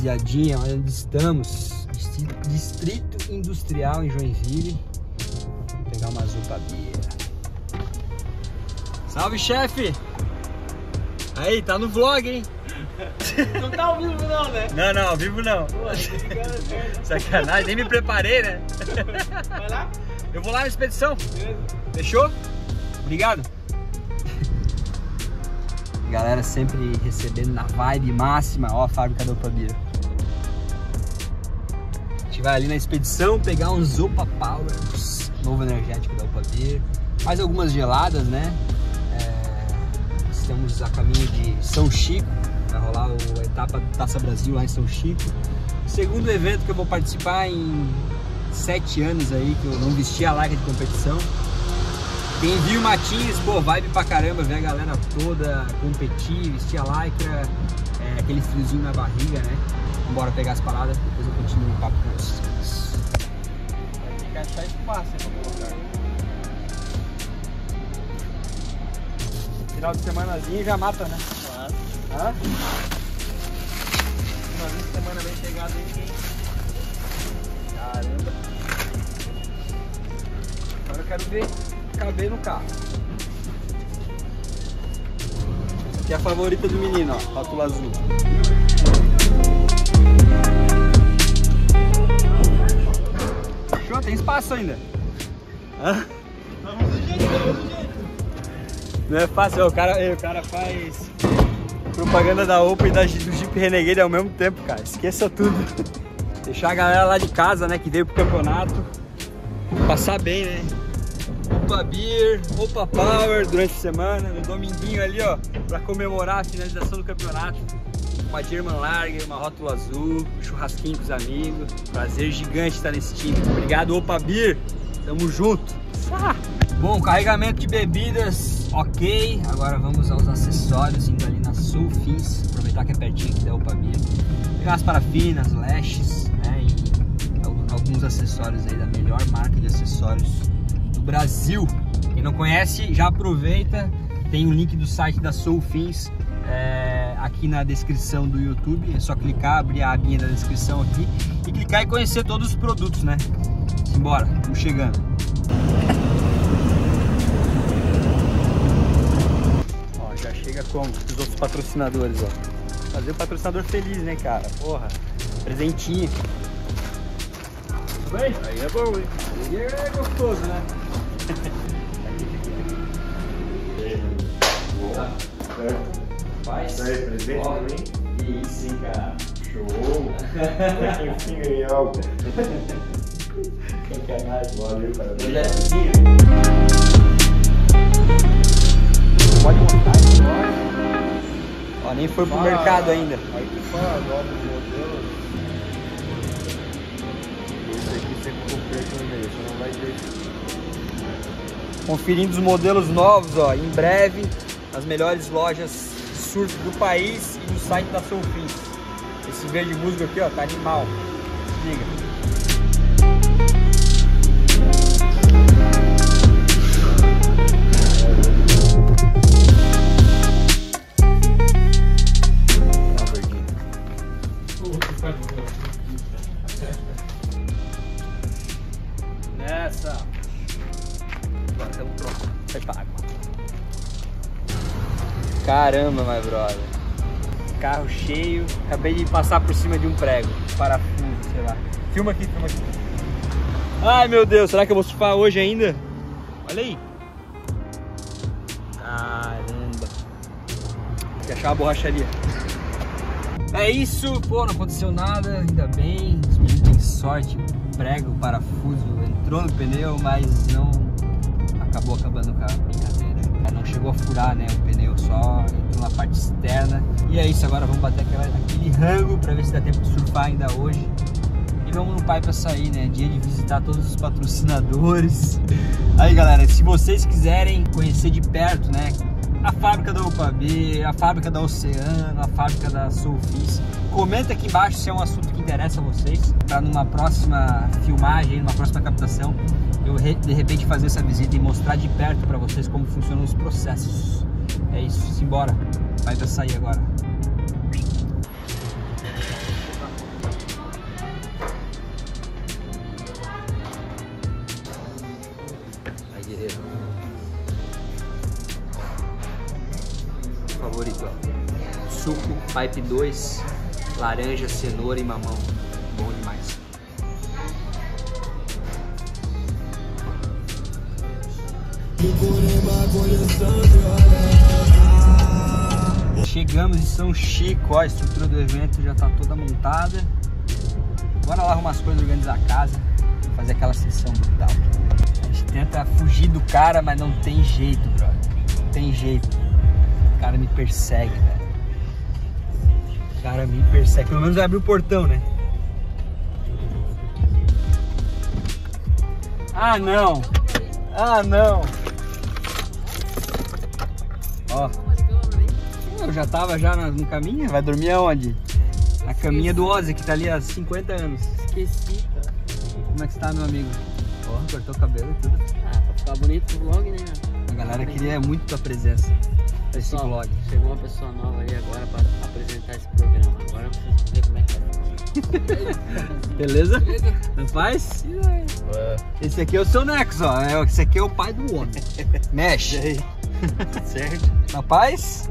rapaziadinha, olha onde estamos. Distrito Industrial em Joinville. Vou pegar umas Opa Bier. Salve, chefe! Aí, tá no vlog, hein? Não tá ao vivo não, né? Não, não, ao vivo não. Pô, sacanagem, nem me preparei, né? Vai lá? Eu vou lá na expedição. Beleza. Fechou? Obrigado. Galera sempre recebendo na vibe máxima. Ó a fábrica da Opa Bier. A gente vai ali na expedição pegar uns Opa Powers, novo energético da Opa Bier. Mais algumas geladas, né? Estamos a caminho de São Chico. Vai rolar a etapa Taça Brasil lá em São Chico. Segundo evento que eu vou participar em 7 anos aí, que eu não vesti a larga de competição. Quem viu Matinhos, pô, vibe pra caramba, ver a galera toda competir, vestir a lycra, aquele friozinho na barriga, né? Vambora pegar as paradas, depois eu continuo o papo com vocês. Vai ter que achar espaço aí pra colocar. Final de semanazinho já mata, né? Claro. Hã? Final de semana bem chegado aí, hein? Caramba. Agora eu quero ver. Acabei no carro. Essa aqui é a favorita do menino, ó, rótula azul. Show, tem espaço ainda. Hã? Vamos do jeito, vamos do jeito. Não é fácil, o cara faz propaganda da Opa e do Jeep Renegade ao mesmo tempo, cara. Esqueça tudo. Deixar a galera lá de casa, né, que veio pro campeonato. Passar bem, né? Opa Bier, Opa Power durante a semana, no dominguinho ali, ó, pra comemorar a finalização do campeonato. Uma German Larga, uma rótula azul, um churrasquinho com os amigos. Prazer gigante estar nesse time. Obrigado, Opa Bier. Tamo junto. Bom, carregamento de bebidas, ok. Agora vamos aos acessórios, indo ali na Soul Fins. Aproveitar que é pertinho aqui da Opa Bier. Pegar as parafinas, lashes, né, e alguns acessórios aí da melhor marca de acessórios Brasil. Quem não conhece, já aproveita, tem o link do site da Soul Fins aqui na descrição do YouTube, é só clicar, abrir a abinha da descrição aqui e clicar e conhecer todos os produtos, né? Simbora, estamos chegando. Ó, já chega com os outros patrocinadores, ó. Fazer o patrocinador feliz, né, cara? Porra, presentinho. Tudo bem? Aí é bom, hein? Aí é gostoso, né? Boa, certo. Faz. Isso aí, presente pra mim? Isso, hein, cara. Show! Enfim, ganhou. Quem quer mais? Valeu, parabéns. Pode montar isso agora. Ó, nem foi pro mercado ainda. Aí tu fala agora dos modelos. Esse aqui você comprou aqui no meio, você não vai ter. Conferindo os modelos novos, ó, em breve, nas melhores lojas surf do país e no site da Soul Fins. Esse verde musgo aqui, ó, tá animal. Se liga. Nessa. Agora estamos prontos. Sai pra água. Caramba, my brother. Carro cheio. Acabei de passar por cima de um prego. Parafuso, sei lá. Filma aqui, filma aqui. Ai, meu Deus. Será que eu vou surfar hoje ainda? Olha aí. Caramba. Tem que achar uma borracharia. É isso. Pô, não aconteceu nada. Ainda bem. Os meninos têm sorte. Prego, parafuso. Entrou no pneu, mas não... Acabou acabando com a brincadeira. Não chegou a furar, né, o pneu, só entrou na parte externa. E é isso, agora vamos bater aquele rango pra ver se dá tempo de surfar ainda hoje. E vamos no pai pra sair, né, dia de visitar todos os patrocinadores. Aí, galera, se vocês quiserem conhecer de perto, né, a fábrica da Opa Bier, a fábrica da Oceano, a fábrica da Soul Fins, comenta aqui embaixo se é um assunto que interessa a vocês, pra numa próxima filmagem, numa próxima captação, eu de repente fazer essa visita e mostrar de perto pra vocês como funcionam os processos. É isso, simbora. Vai pra sair agora. guerreiro. Favorito, ó. Suco, pipe 2, laranja, cenoura e mamão. Bom demais. Chegamos em São Chico, ó, a estrutura do evento já tá toda montada. Bora lá arrumar as coisas, organizar a casa, fazer aquela sessão brutal. A gente tenta fugir do cara, mas não tem jeito, brother. Não tem jeito. O cara me persegue, velho. O cara me persegue. Pelo menos vai abrir o portão, né? Ah, não! Ah, não! Ó. Eu já tava já no caminho. Vai dormir aonde? Na caminha do Ozzy, que tá ali há 50 anos. Esqueci, cara. Como é que você tá, meu amigo? Porra, cortou o cabelo e tudo. Ah, pra ficar bonito o vlog, né? A galera queria muito tua presença nesse vlog. Chegou uma pessoa nova aí agora pra apresentar esse programa. Agora eu preciso ver como é que é. Beleza? Rapaz? Esse aqui é o seu Nexo, ó. Esse aqui é o pai do homem. Mexe aí. Certo? Rapaz?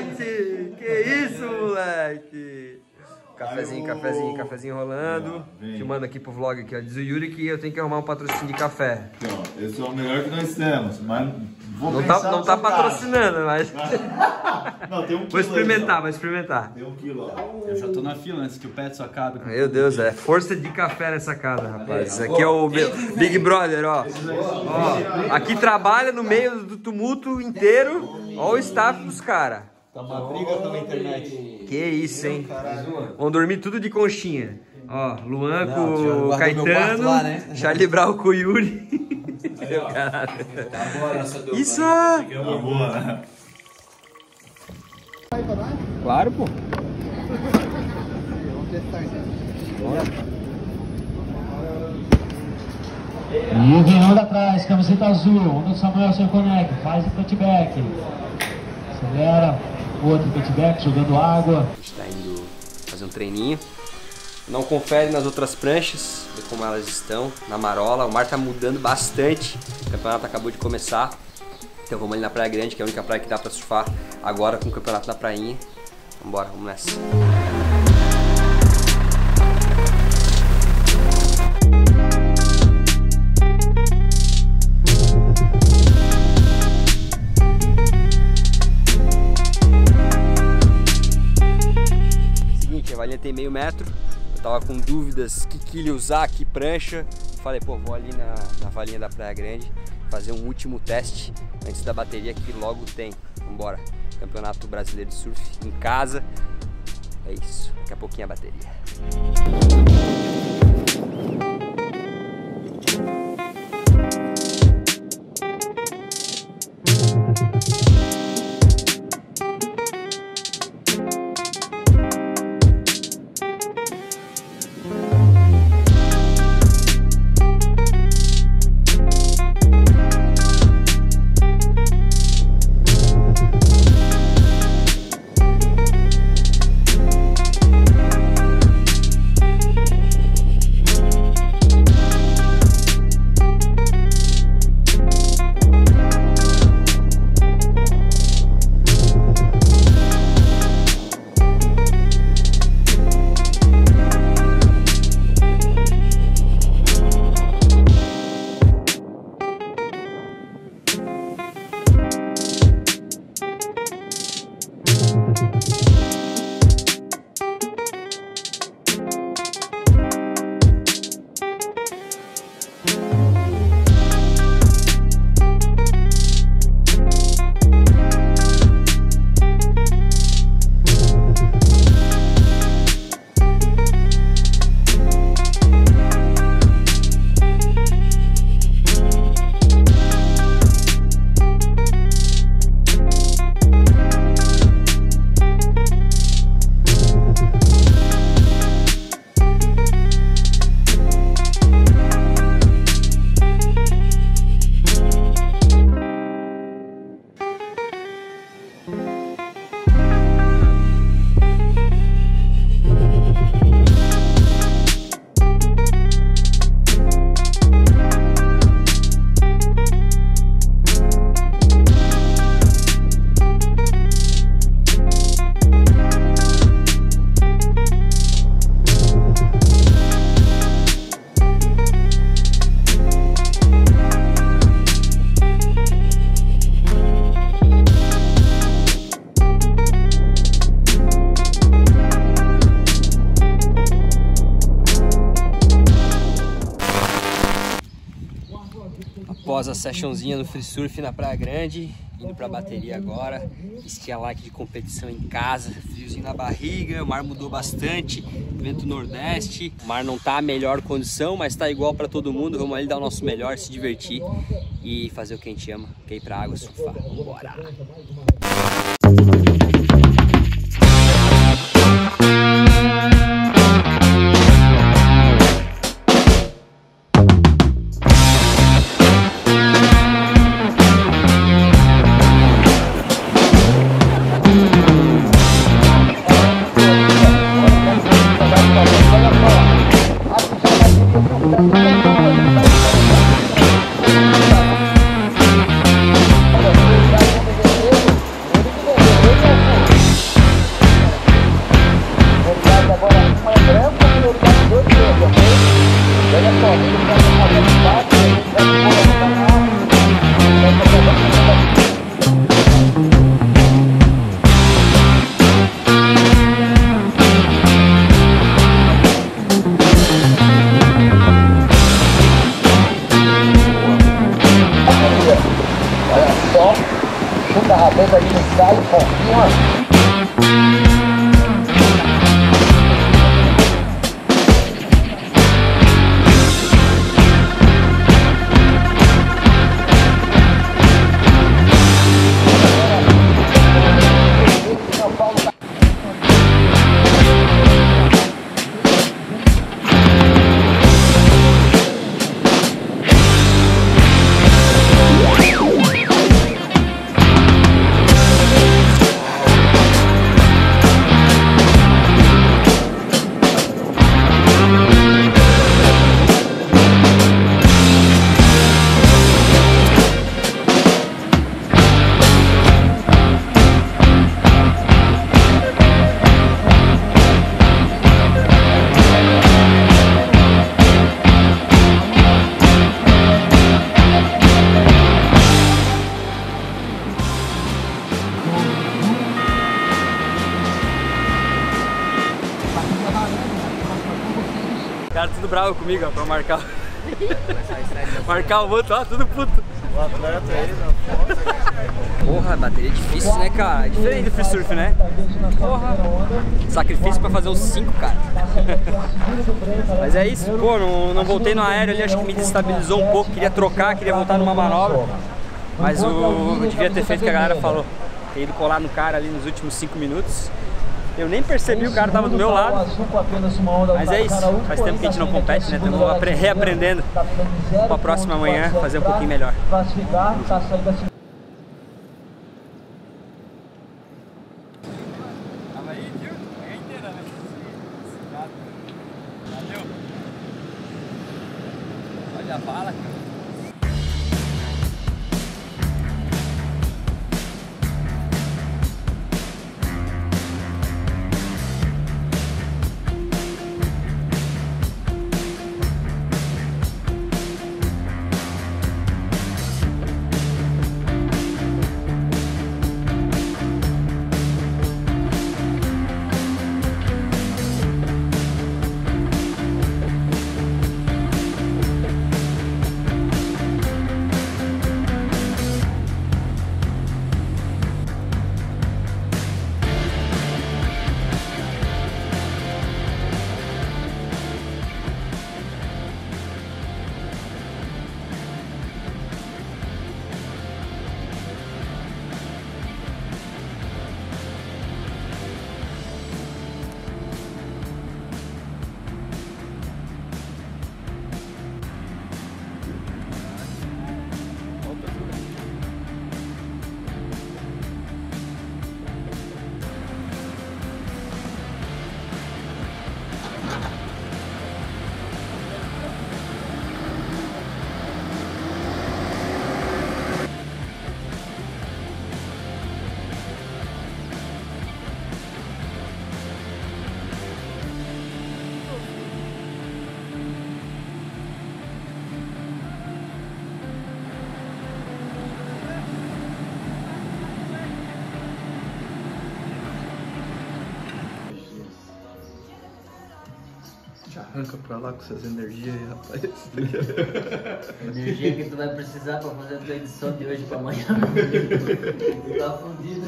Light! Que isso, moleque! Cafezinho, cafezinho, cafezinho rolando. Te mando aqui pro vlog aqui, ó. Diz o Yuri que eu tenho que arrumar um patrocínio de café. Aqui, ó. Esse é o melhor que nós temos, mas vou não tá patrocinando, mas... Não, tem um quilo. Vou experimentar, aí, vou experimentar. Tem um quilo, ó. Eu já tô na fila antes que o pet só acabe. Meu Deus, é força de café nessa casa, rapaz. Isso aqui é o Big Brother, ó. Ó, aqui trabalha no meio do tumulto inteiro. Ó o staff dos caras. Tá uma briga pela internet. Que isso, hein? Vão dormir tudo de conchinha. Ó, Luan com o Caetano, lá, né? Charlie Brown com o Yuri. Aí, ó. Isso! Boa. Claro, pô. Vamos testar então. E vem onda atrás, camiseta azul. Onda do Samuel se conecta, faz o touchback. Acelera. Outro putback jogando água. A gente tá indo fazer um treininho. Não confere nas outras pranchas, ver como elas estão. Na marola, o mar tá mudando bastante. O campeonato acabou de começar. Então vamos ali na Praia Grande, que é a única praia que dá pra surfar agora com o campeonato na Prainha. Vambora, vamos nessa. A linha tem meio metro, eu tava com dúvidas que quilha usar, que prancha. Falei, pô, vou ali na valinha da Praia Grande fazer um último teste antes da bateria que logo tem. Vambora, Campeonato Brasileiro de Surf em casa. É isso, daqui a pouquinho a bateria. Após a sessionzinha no free surf na Praia Grande, indo pra bateria agora, esquiar like de competição em casa, friozinho na barriga, o mar mudou bastante, vento nordeste, o mar não tá a melhor condição, mas tá igual pra todo mundo, vamos ali dar o nosso melhor, se divertir e fazer o que a gente ama, que é ir pra água surfar, vambora! Chuta a rabeta ali no sai, confirma. Tudo bravo comigo, ó, pra marcar. Marcar o outro, ó, tudo puto. O atleta aí, não. Porra, bateria é difícil, né, cara? É diferente do free surf, né? Porra. Sacrifício pra fazer os 5, cara. Mas é isso, pô, não voltei no aéreo ali, acho que me desestabilizou um pouco. Queria trocar, queria voltar numa manobra. Mas eu devia ter feito o que a galera falou. Ter ido colar no cara ali nos últimos 5 minutos. Eu nem percebi, o cara tava do meu lado, mas é isso, faz tempo que a gente não compete, né? Estamos reaprendendo para a próxima manhã fazer um pouquinho melhor. Arranca pra lá com suas energias aí, rapaz. Energia que tu vai precisar pra fazer a tua edição de hoje pra amanhã. Tu tá fundido.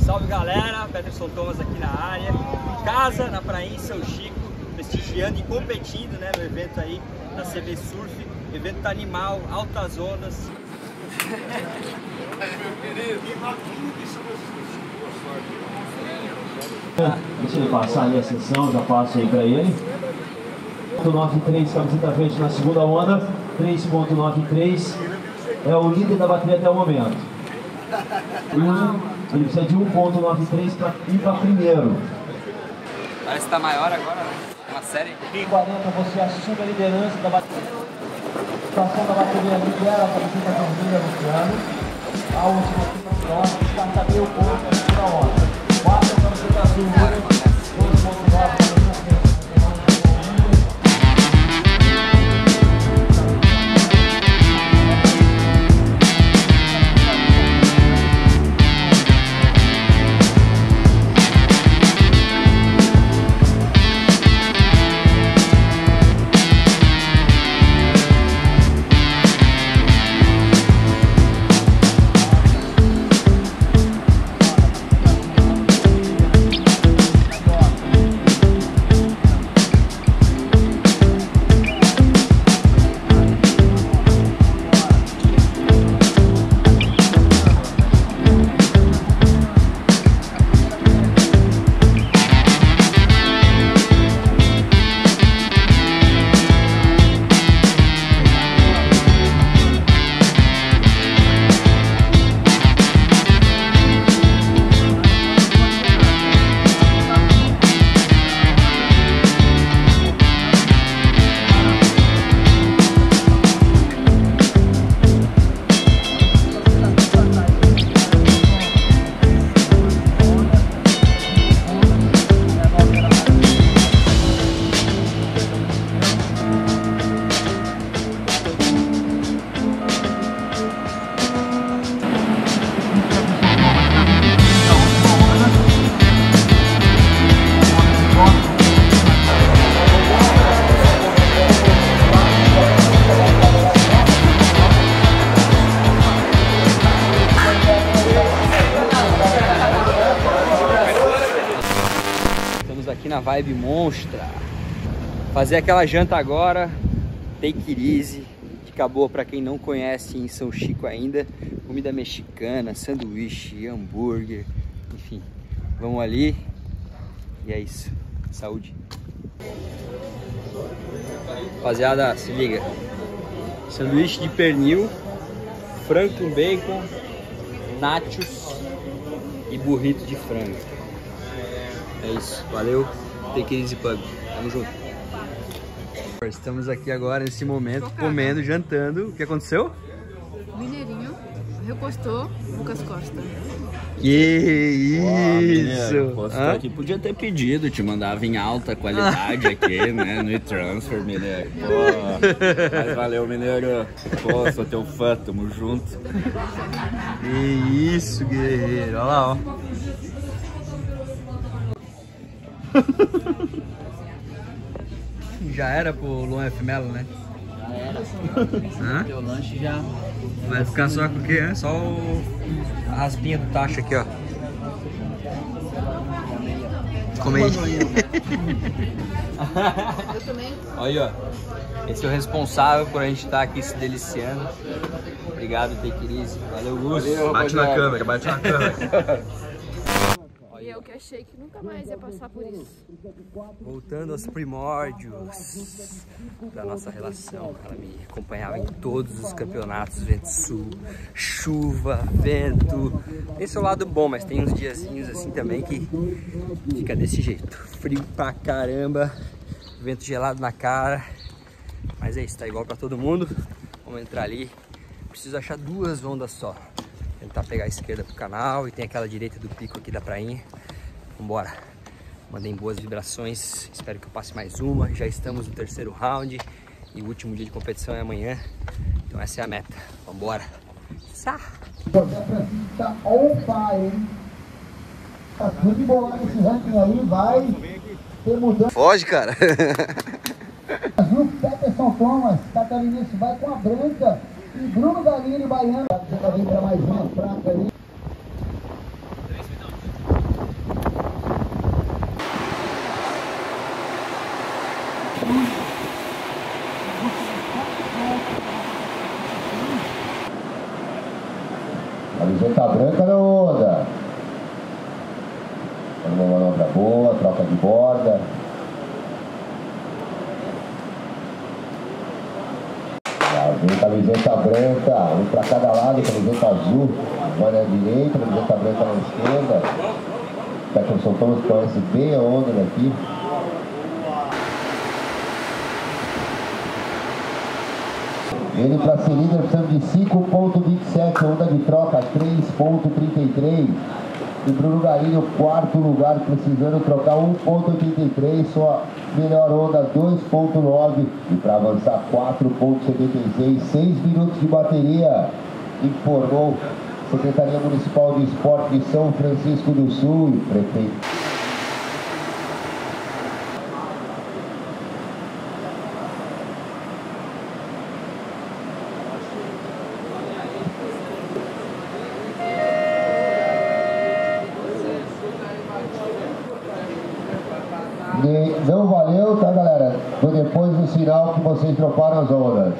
Salve galera, Petterson Thomaz aqui na área. Em casa, na Prainha, São Chico, prestigiando e competindo, né, no evento aí da CB Surf. O evento tá animal, altas ondas. Meu querido, deixa ele passar ali a sessão, já passo aí pra ele. 0.93, camiseta verde na segunda onda, 3.93 é o líder da bateria até o momento. Ele precisa de 1.93 para ir para primeiro. Parece que tá maior agora, né? É uma série. 40, você assume a liderança da bateria. Passando da bateria lidera a camiseta vermelha do Oceano. A última que está também o ponto na onda. 4 na vibe monstra. Fazer aquela janta agora, take it easy. De boa para quem não conhece em São Chico ainda, comida mexicana, sanduíche, hambúrguer, enfim, vamos ali e é isso, saúde. Rapaziada, se liga, sanduíche de pernil, frango com bacon, nachos e burrito de frango. É isso, valeu, take it easy pub, tamo junto. Estamos aqui agora, nesse momento, chocada, comendo, jantando. O que aconteceu? Mineirinho recostou Lucas Costa. Que isso! Uau, Costa aqui. Podia ter pedido, te mandava em alta qualidade aqui, né? No e-transfer, Mineiro. Mas valeu, Mineiro. Pô, sou teu fã, tamo junto. Que isso, guerreiro. Olha lá, ó. Já era pro Luan F. Mello, né? Já era. Meu lanche já. Vai ficar só com o quê? Né? Só a raspinha do tacho aqui, ó. Come aí. Eu também. Olha aí, ó. Esse é o responsável por a gente estar aqui se deliciando. Obrigado, Tequiris. Valeu, Lúcio. Bate na câmera, bate na câmera. E eu que achei que nunca mais ia passar por isso. Voltando aos primórdios da nossa relação, ela me acompanhava em todos os campeonatos, vento sul, chuva, vento. Esse é o lado bom, mas tem uns diazinhos assim também que fica desse jeito. Frio pra caramba, vento gelado na cara. Mas é isso, tá igual pra todo mundo. Vamos entrar ali. Preciso achar duas ondas só. Tentar pegar a esquerda pro canal e tem aquela direita do pico aqui da prainha. Vambora. Mandei boas vibrações. Espero que eu passe mais uma. Já estamos no terceiro round. E o último dia de competição é amanhã. Então essa é a meta. Vambora. Sá! Tá on fire, hein? Tá tudo embolado esse ranking aí. Vai ter mudança. Foge, cara! Petterson Thomaz, catarinense, vai com a branca. E Bruno Galindo, baiano. Tá vindo pra mais uma fraca ali. A viseta branca na onda. Uma manobra boa, troca de borda. Camiseta branca, um pra cada lado, camiseta azul, vai na direita, camiseta branca na esquerda. Tá com o São Paulo, conhece bem a onda daqui. Ele para ser líder, precisamos de 5,27, onda de troca 3,33. E Bruno Galindo, quarto lugar, precisando trocar 1,83, sua melhor onda 2,9 e para avançar 4,76, 6 minutos de bateria, informou Secretaria Municipal de Esporte de São Francisco do Sul e prefeito. Não valeu, tá, galera? Foi depois do sinal que vocês trocaram as ondas.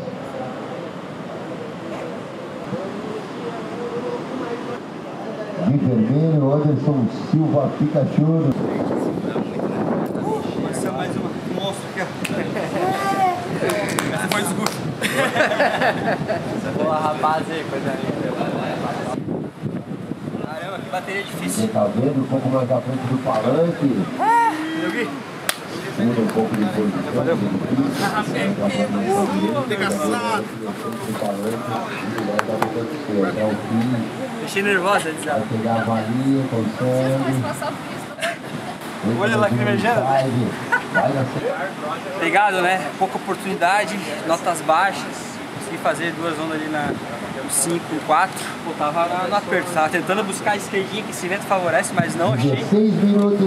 De vermelho, Anderson Silva, Pikachu. Nossa, mais uma. Monstro aqui, ó. Foi escuro. Boa, rapaz, aí, coisa linda. Caramba, que bateria difícil. Tá vendo um pouco mais à frente do palanque? Um pouco de deixei nervosa, vai pegar a varinha, consegue. Olha lá, lacrimejando. Obrigado, né? Pouca oportunidade, notas baixas. Consegui fazer duas ondas ali na 5, 4. Tava no aperto, tava tentando buscar a esquerdinha que esse vento favorece, mas não achei.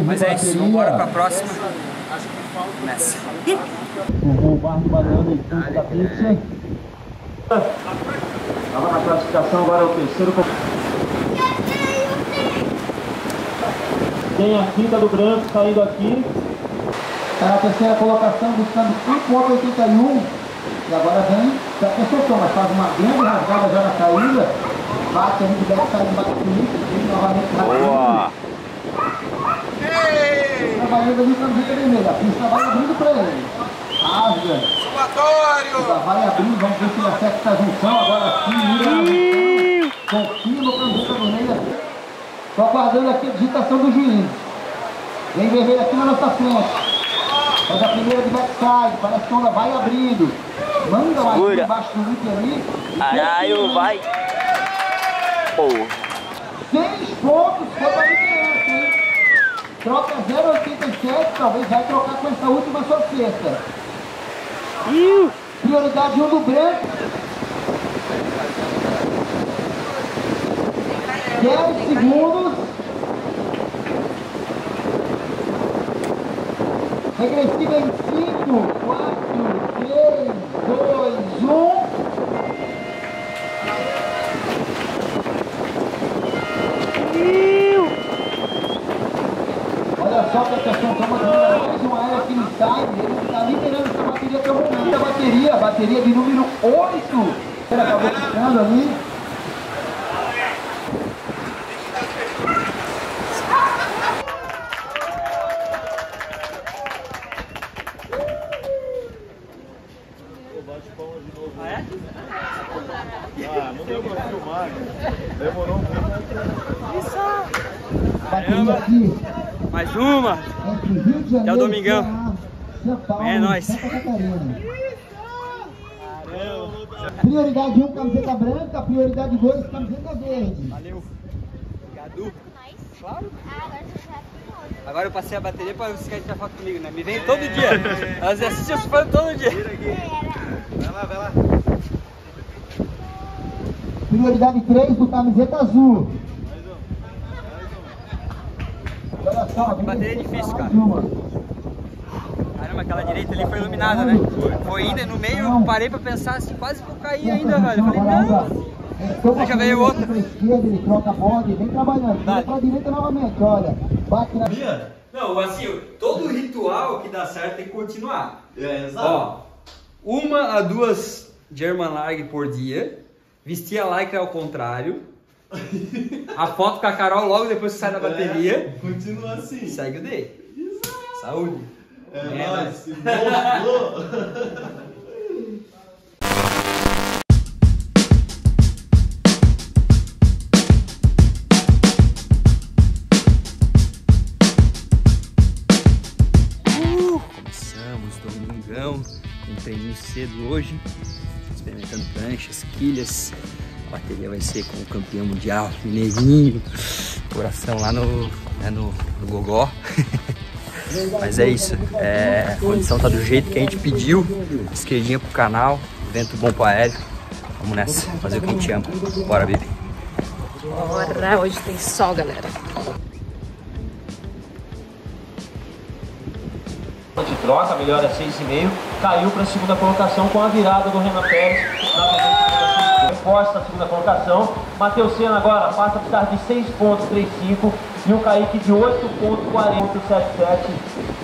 Mas é isso, vambora pra próxima. Nessa. O bar do banana e tudo da pizza. Estava na classificação, agora é o terceiro. Tem a quinta do branco saindo aqui. Está na terceira colocação, buscando 5,81. E agora vem da Conceição, mas faz uma grande rasgada já na saída. Bate muito bem, sai de bate bonito, novamente rasgando. Trabalhando ali para a direita vermelha, a pista vai abrindo para ele. Rasga. Ela vai abrindo, vamos ver se ele acerta a junção. Agora sim, confirma para a direita vermelha. Só guardando aqui a digitação do juiz. Vem vermelho aqui na nossa frente. Faz a primeira de backside, parece que a onda vai abrindo. Manda lá embaixo do Luke ali. Caralho, vai. 6 pontos, foi para a liderança, hein? Troca 0,87, talvez vai trocar com essa última sua sexta. Prioridade 1 do branco. 10 segundos. Regressiva em 5, 4, 3, 2, 1. Olha só, Petterson Thomaz mais uma área aqui no side. Ele está liberando essa bateria até o momento. A bateria de número 8. Ele acabou ficando ali. Demorou muito. Isso. Caramba. Mais uma. Até o domingão. É nóis. Prioridade 1, camiseta branca. Prioridade 2, camiseta verde. Valeu. Obrigado. Claro. Agora eu passei a bateria para vocês querem tirar foto comigo, né? Me vem todo dia. Elas assistem os fãs todo dia. Vai lá, vai lá. Prioridade 3 do camiseta azul. Olha só, bateria é difícil, cara. Caramba, aquela direita ali foi iluminada, né? Foi ainda no meio, parei pra pensar assim, quase que eu caí ainda, velho. Falei, não. Aí já veio outra. Ele troca a bola, vem trabalhando. Vai pra direita novamente, olha. Bate na. Não, assim, todo ritual que dá certo tem que continuar. É, exato. Ó, 1 a 2 German Lag por dia. Vestir a lycra ao contrário. A foto com a Carol logo depois que sai da bateria. Continua assim. Segue o day. Saúde. É nóis. Começamos domingão. Um treininho cedo hoje. Experimentando pranchas, quilhas. A bateria vai ser com o campeão mundial, Mineirinho. Coração lá no gogó. Mas é isso. É, a condição tá do jeito que a gente pediu. Esquerdinha pro canal. Vento bom pro aéreo. Vamos nessa. Fazer o que a gente ama. Bora, bebê. Bora. Hoje tem sol, galera. De troca, melhora 6,5, caiu para a segunda colocação com a virada do Renan Pérez. Costa, segunda colocação. Matheus Senna agora passa a precisar de 6,35 e o Kaique de 8,40,77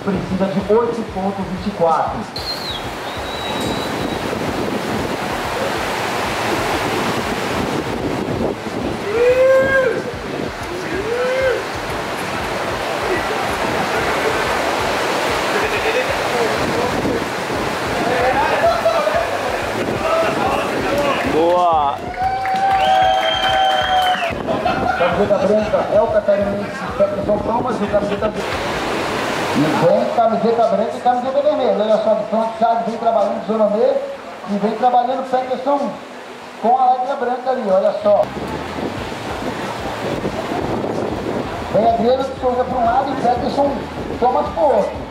precisa de 8,24. Camiseta branca é o catarinense Petterson Thomaz e camiseta branca. E vem camiseta branca e camiseta vermelha. Olha só, de frontside vem trabalhando zona meia e vem trabalhando o Petterson com a letra branca ali, olha só. Vem Adriano de Souza para um lado e Petterson Thomaz para o outro.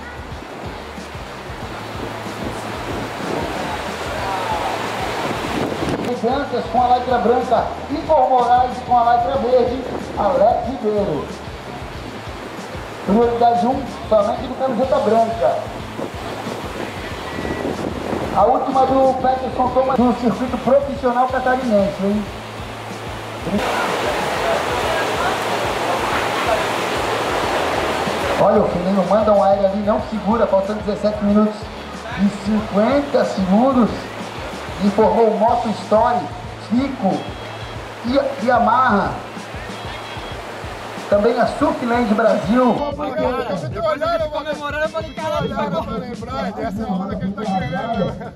Com a letra branca, Igor Moraes com a letra verde, Alex Ribeiro. Prioridade 1, somente do camiseta branca. A última do Petterson Thomaz no circuito profissional catarinense, hein? Olha Olha, o Fininho manda um aéreo ali, não segura, faltando 17 minutos e 50 segundos. Empurrou o Moto Story, Chico e amarra. Também a Surfland Brasil. Comemorando, eu falei, caralho, agora pra lembrar dessa onda que ele tá querendo.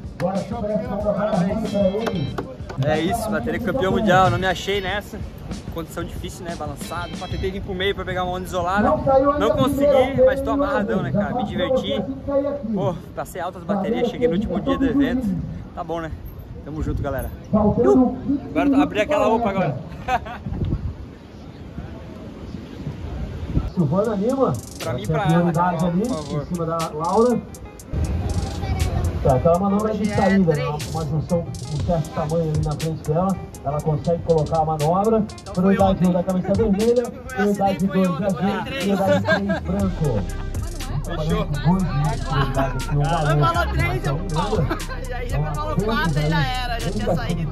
É isso, bateria campeão mundial, não me achei nessa. Condição difícil, né? Balançado. Tentei vir pro meio pra pegar uma onda isolada. Não consegui, mas tô amarradão, né, cara? Me diverti. Pô, passei altas baterias, cheguei no último dia do evento. Tá bom, né? Tamo junto, galera. Agora abri aquela roupa agora. Silvana Lima. Pra mim, pra ela, cara, ali, por favor. Em cima da Laura. Tá, então é uma manobra de saída, né? Uma junção de um certo tamanho ali na frente dela. Ela consegue colocar a manobra. Prioridade 1 da camisa vermelha, prioridade 2 azul, prioridade 3 branco. Fechou. Ela falou 3, eu falo. Já falou 4 e já era, já tinha saído.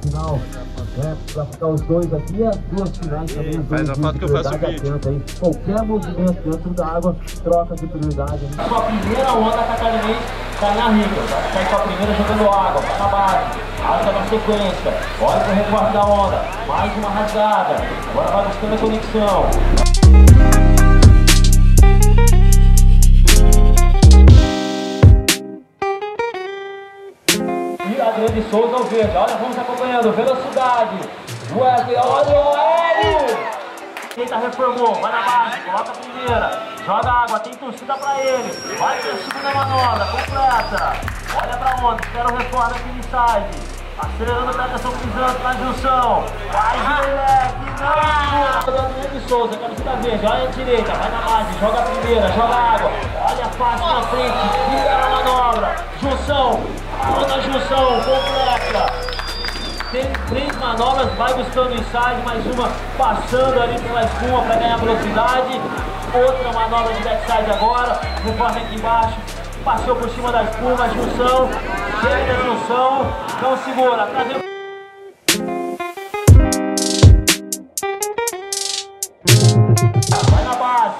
É, pra ficar os dois aqui, as duas finais também. Faz a foto que eu faço o vídeo. Qualquer movimento dentro da água, troca de prioridade. A sua primeira onda catarinense tá na rica. Vai sair com a primeira jogando água, tá na base. Alta na sequência. Olha pro recorte da onda. Mais uma rasgada. Agora vai buscando a conexão. Adriano de Souza ao verde, olha, vamos acompanhando, velocidade, Wesley, olha o aéreo! Eita, reformou, vai na base, coloca a primeira, joga água, tem torcida pra ele, vai torcida na manobra, completa, olha pra onda, espera o reforma aqui de side, acelerando a atenção pisando na junção, vai moleque, não! Adriano de Souza, camiseta verde, olha a direita, vai na base, joga a primeira, joga água, olha a face na frente, fica na manobra, junção! Outra junção completa. Tem 3 manobras, vai buscando o inside, mais uma passando ali pela espuma para ganhar velocidade. Outra manobra de backside agora, conforme aqui embaixo. Passou por cima da espuma, junção, chega da junção, não segura. Trazendo... Vai na base.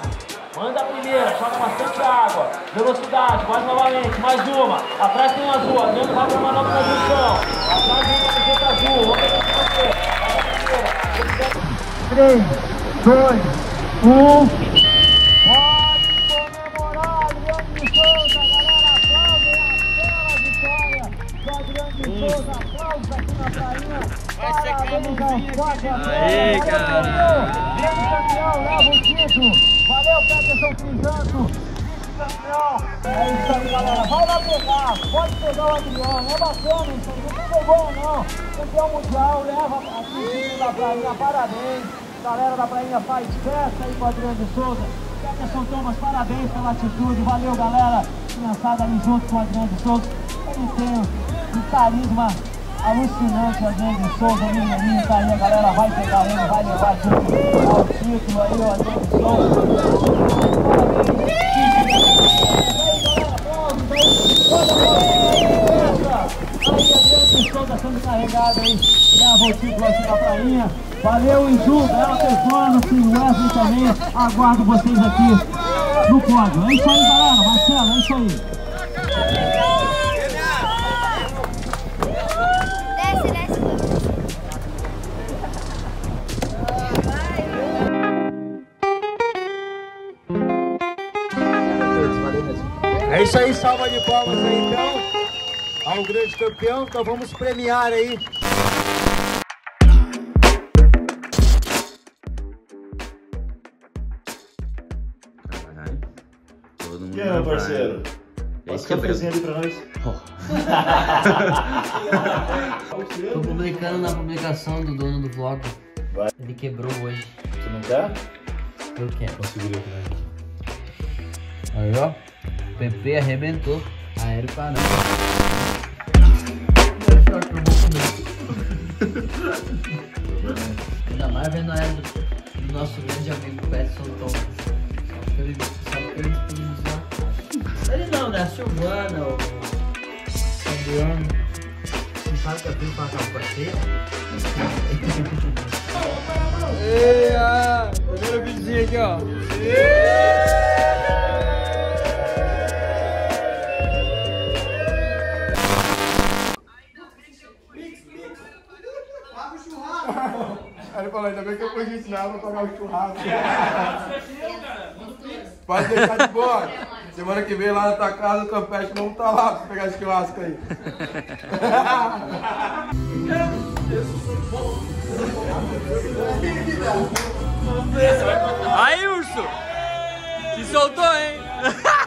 Manda a primeira, joga bastante água, velocidade, mais novamente, mais uma, atrás tem um azul, Adriano vai para uma nova junção, atrás tem uma camiseta azul, vamos ver se você, vai na primeira, 3, 2, 1, pode comemorar, Adriano de Souza, galera, aplaudem aquela vitória do Adriano de Souza, aplausos aqui na Prainha, parabéns ao campeão, leva o título. Valeu, Petterson Thomaz, vice-campeão. É isso aí, galera. Vai lá pegar. Pode pegar o Adriano. É bacana isso. Não pegou, não. Campeão mundial. Leva aqui da Prainha. Parabéns. Galera da Prainha faz festa aí com o Adriano de Souza. Petterson Thomaz, parabéns pela atitude. Valeu, galera. Criançada ali junto com o Adriano de Souza. Ele tem um carisma alucinante. O Adriano de Souza, o Mineirinho tá aí. A galera vai pegar ele. Vai levar o título aí, ó. Adriano de Souza. Carregado aí, leva o título aqui na Prainha. Valeu, Inju, Bela Tefano, Tim Wesley também. Aguardo vocês aqui no pódio. É isso aí, galera. Marcelo, é isso aí. Desce, desce. É isso aí, salva de palmas aí então. Ao grande campeão, então vamos premiar aí. Caralho. Todo mundo. Que é, parceiro? Esse que é presente pra nós. Oh. Tô publicando na publicação do dono do vlog. Vai. Ele quebrou hoje. Você não quer? Eu quero. Conseguiu aqui. Aí ó. O PP arrebentou. Aéreo parando. Ainda mais vendo a era do nosso grande amigo Petterson Thomaz. Só ele não, né? A Silvana, o Fabiano. Simpática veio pra cá o parceiro. Ei, primeiro videozinho aqui, ó. vem que eu vou ensinar pra pagar o churrasco. Pode deixar de boa. Semana que vem lá na tua casa, o Campestre não tá lá pra pegar esse churrasco aí. Aí, urso! Se soltou, hein?